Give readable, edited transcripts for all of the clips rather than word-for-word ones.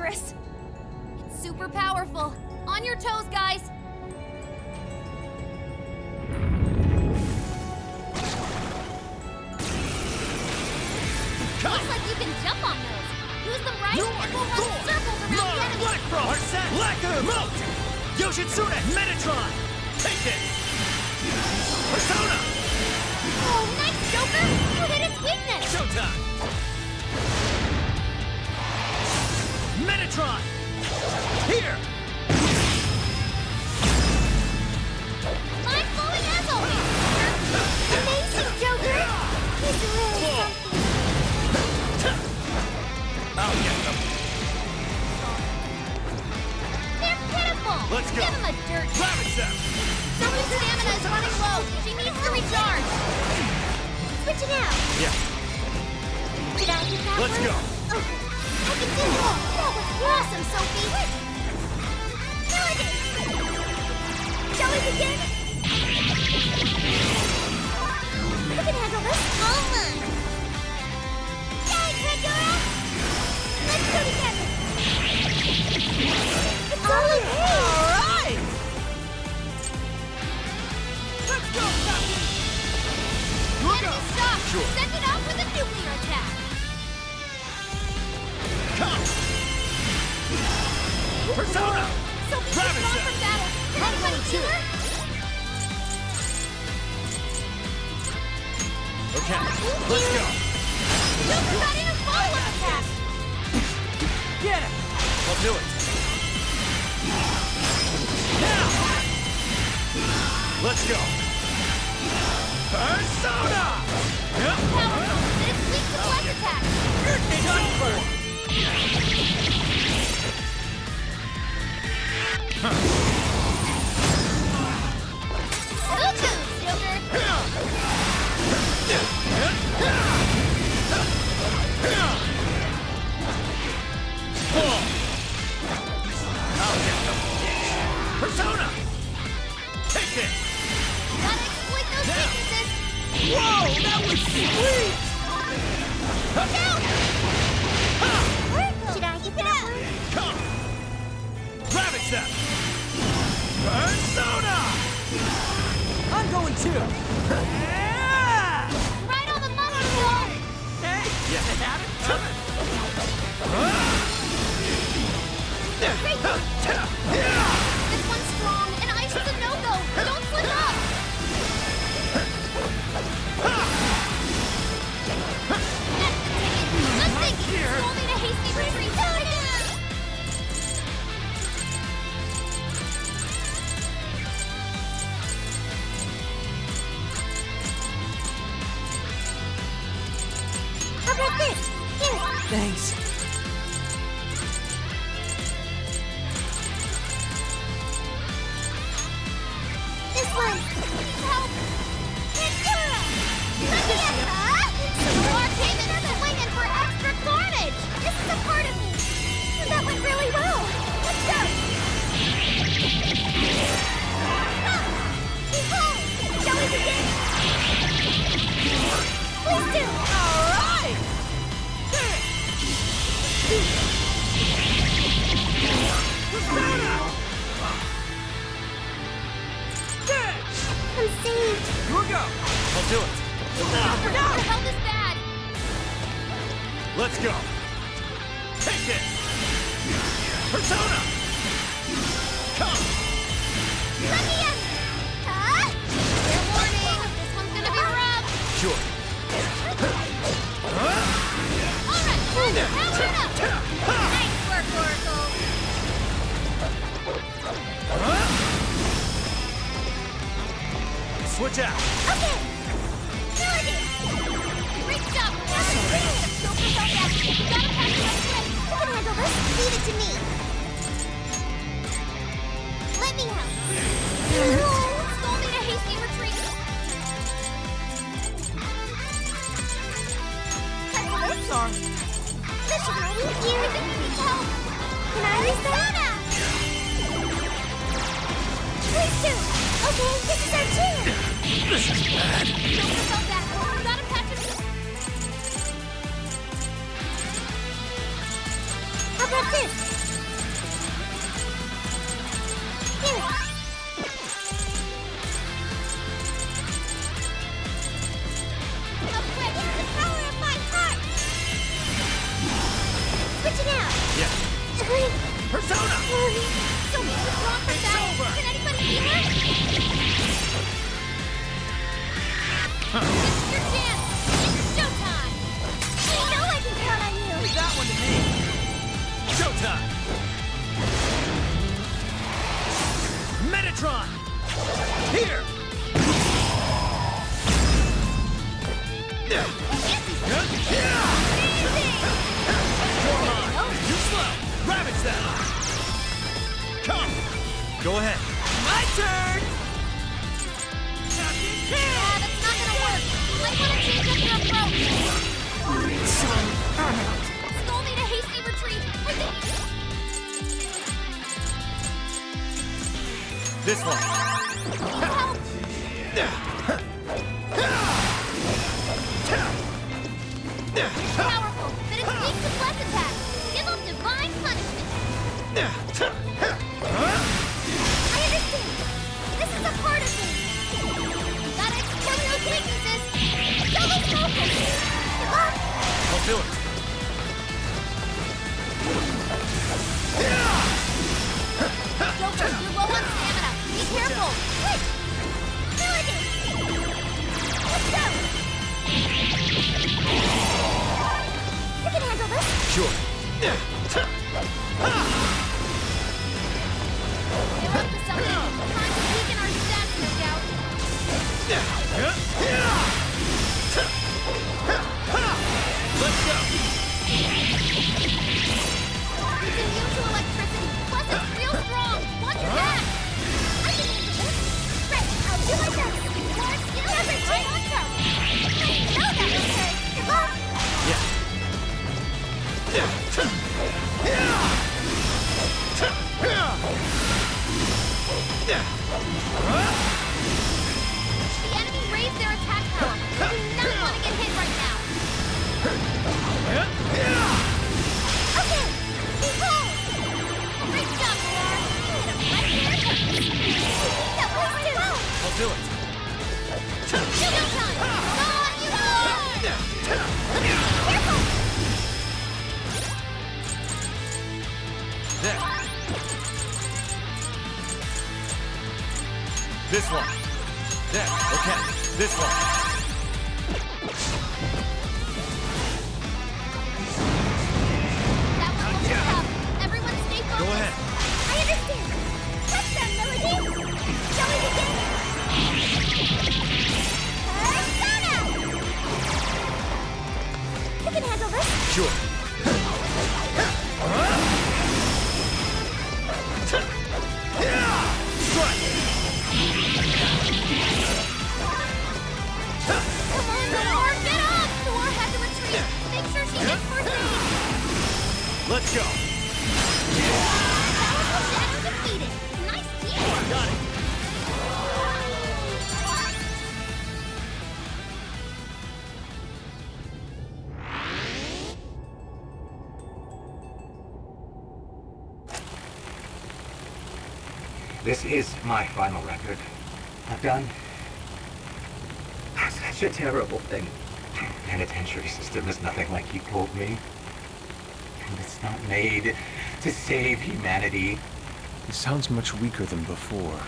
dangerous. It's super powerful. On your toes, guys. Looks like you can jump on those. Use them right and we'll run circles around the enemy. Blackfrost, Blacker, Moat, Yoshitsune, Metatron. Take it. Persona. Oh, nice, Joker. You hit its weakness. Showtime. Metatron. Here. Mind blowing as always. Amazing, Joker. He's really something. I'll get them. They're pitiful. Let's go. Give them a dirt. Lavish them. Sophie's stamina is running low. She needs to recharge. Switch it out. Yeah. Did I get that one? Let's go. Oh, I can do that. That was awesome, Sophie. Melody. Shall we begin? I can handle this. All mine. Let's go together! It's all right! Let's go, Captain! Look up! Stop! Sure. Send it off with a nuclear attack! Come! Persona! So we can run from battle! Can anyone see her? Okay, let's go! Joker got in a follow-up attack! Get him! I'll do it. Now! Let's go. Persona! Yep. Powerful, but it's weak to blood attack. It's over! Joker! I'll get them. Persona! Take this! Gotta exploit those weaknesses! Whoa! That was sweet! Down! Should I get that one? Come! Ravage them! Persona! I'm going too! Right on the money, dog! Hey! Yeah. This one's strong, and ice is a no-go. Don't slip up! That's the ticket. Good thinking. It's only a hasty retreat. How about this? Here. Thanks. This! Metatron! Here! Come on! Too slow! Ravage that! Come! Go ahead! My turn! Yeah, that's not gonna work! You might want to change up your approach! Skull made a hasty retreat! I think... This one. Help. Powerful, but it speaks of less attack. Give up divine punishment. I understand. This is a part of me. You gotta kill those weaknesses. Double focus. I'll do it. Joker, you're low on stamina. Be careful! Quick! Melody! Let's go! You can handle this! Sure! You're up to something! Time to weaken our stats, no doubt! Let's go! It's immune to electricity! Plus it's real strong! Watch your back! You like that? The enemy raised their attack power. They do not want to get hit right now. Okay, keep going. Great job, Laura. You hit him right there. I'll do it. Showtime! Go on, you are! Careful! There. This one. There. Okay. This one. That one will pick up. Everyone stay focused. Go ahead. I understand. Touch them, Melody. Shall we begin? You can handle this. Sure. Come on, Thor, get up! Thor had to retreat. Make sure she gets more speed. Let's go. Powerful Shadow defeated. Nice teamwork. Got it. This is my final record. I've done such a terrible thing. The penitentiary system is nothing like you told me. And it's not made to save humanity. It sounds much weaker than before.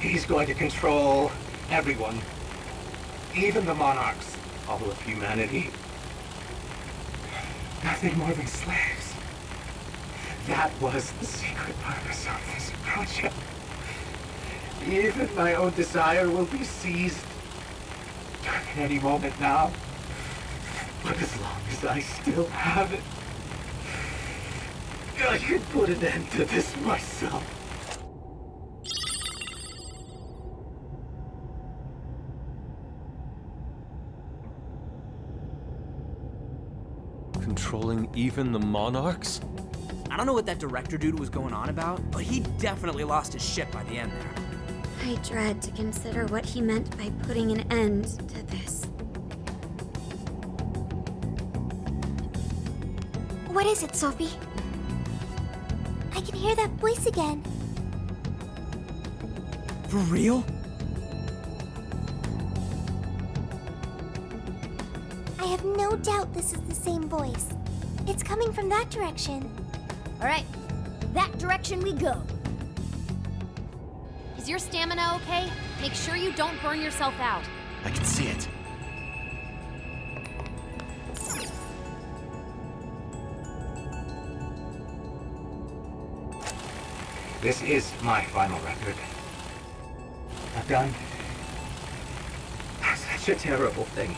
He's going to control everyone. Even the monarchs, all of humanity. Nothing more than slaves. That was the secret purpose of this project. Even my own desire will be seized at any moment now. But as long as I still have it, I can put an end to this myself. Controlling even the monarchs? I don't know what that director dude was going on about, but he definitely lost his shit by the end there. I dread to consider what he meant by putting an end to this. What is it, Sophie? I can hear that voice again. For real? I have no doubt this is the same voice. It's coming from that direction. All right, that direction we go. Is your stamina okay? Make sure you don't burn yourself out. I can see it. This is my final record. I've done. That's such a terrible thing.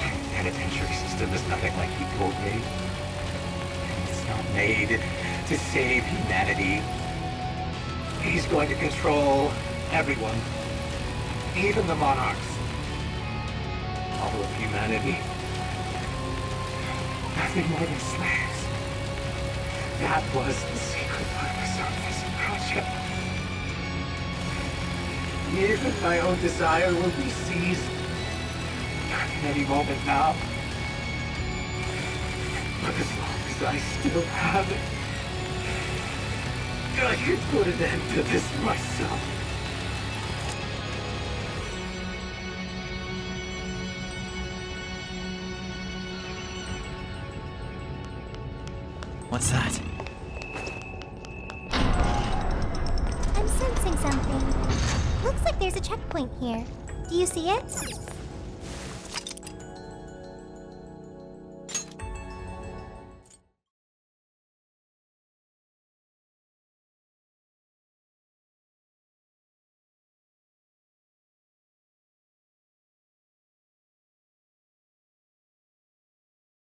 The penitentiary system is nothing like he told me. It's not made to save humanity. He's going to control everyone, even the monarchs. All of humanity. Nothing more than slaves. That was the secret purpose of this project. Even my own desire will be seized. Not in any moment now. But as long as I still have it, I could put an end to this myself. What's that? I'm sensing something. Looks like there's a checkpoint here. Do you see it?